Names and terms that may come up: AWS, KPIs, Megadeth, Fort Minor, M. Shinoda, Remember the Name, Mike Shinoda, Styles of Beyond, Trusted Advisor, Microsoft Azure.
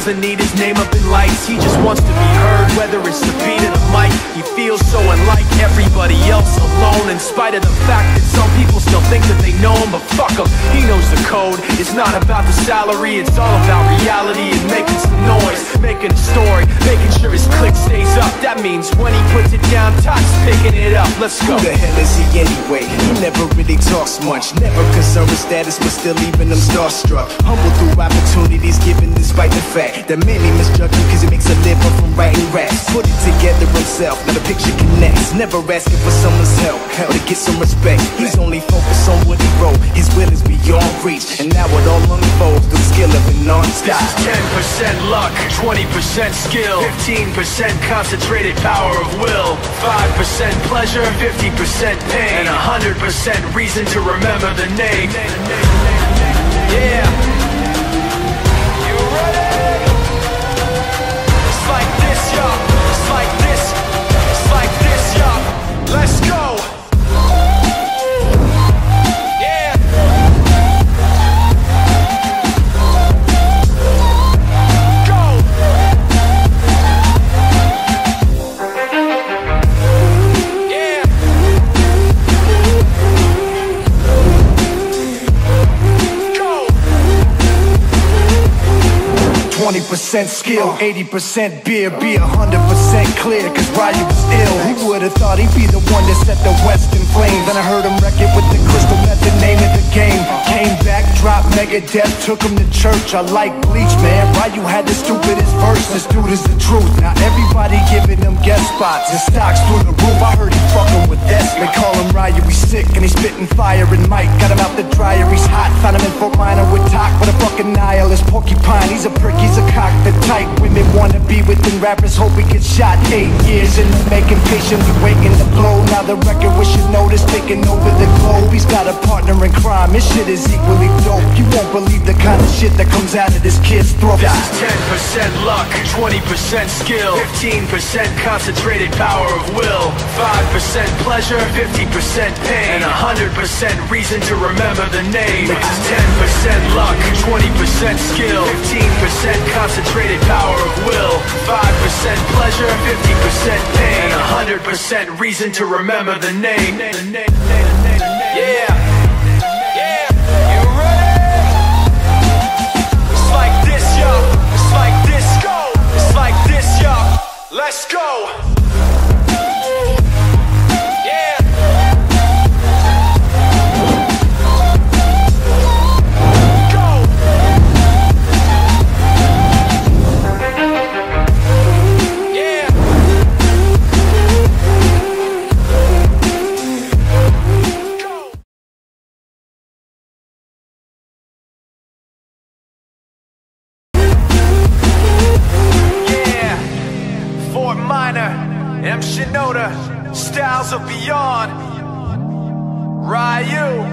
doesn't need his name up in lights. He just wants to be heard, whether it's the beat or the mic. He feels so unlike everybody else alone, in spite of the fact that some people still think that they know him. But fuck him, he knows the code. It's not about the salary, it's all about reality and making some noise, making a story, making sure his click stays up. That means when he puts it down, Todd's picking it up. Let's go. Who the hell is he anyway? He never really talks much, never concerned with status, but still even I'm starstruck. Humble through opportunities given despite the fact that many misjudge him because he makes a living from writing raps. Put it together himself, now the picture connects. Never asking for someone's help or to get some respect. He's only focused on what he wrote. His will is beyond reach, and now it all unfolds, the skill of an artist. This is 10% luck, 20% skill, 15% concentrated power of will, 5% pleasure, 50% pain, and 100% reason to remember the name. Yeah. Skill, 80% beer, be 100% clear, cause Ryu was ill. Who would've thought he'd be the one that set the West in flames? Then I heard him wreck it with the crystal method, name of the game. Came back, dropped Megadeth, took him to church. I like Bleach, man, Ryu had the stupidest verse. This dude is the truth, now everybody giving him guest spots and stocks through the roof. I heard he fucking with S, they call him Ryu, he's sick and he's spitting fire. And Mike got him out the dryer, he's hot. Found him in Fort Minor with Toc, but a fucking nihilist porcupine. He's a prick, he's a cock, the type women wanna be within rappers, hope we get shot. 8 years in the making, patiently waiting to blow. Now the record with Shinoda's taking over the globe. He's got a partner in crime, his shit is equally dope. You won't believe the kind of shit that comes out of this kid's throat. This is 10% luck, 20% skill, 15% concentrated power of will, 5% pleasure, 50% pain, and 100% reason to remember the name. This is 10% luck, 20% skill, 15% concentrated power of will, 5% pleasure, 50% pain, and 100% reason to remember the name. Yeah. Fort Minor, M. Shinoda, Styles of Beyond, Ryu.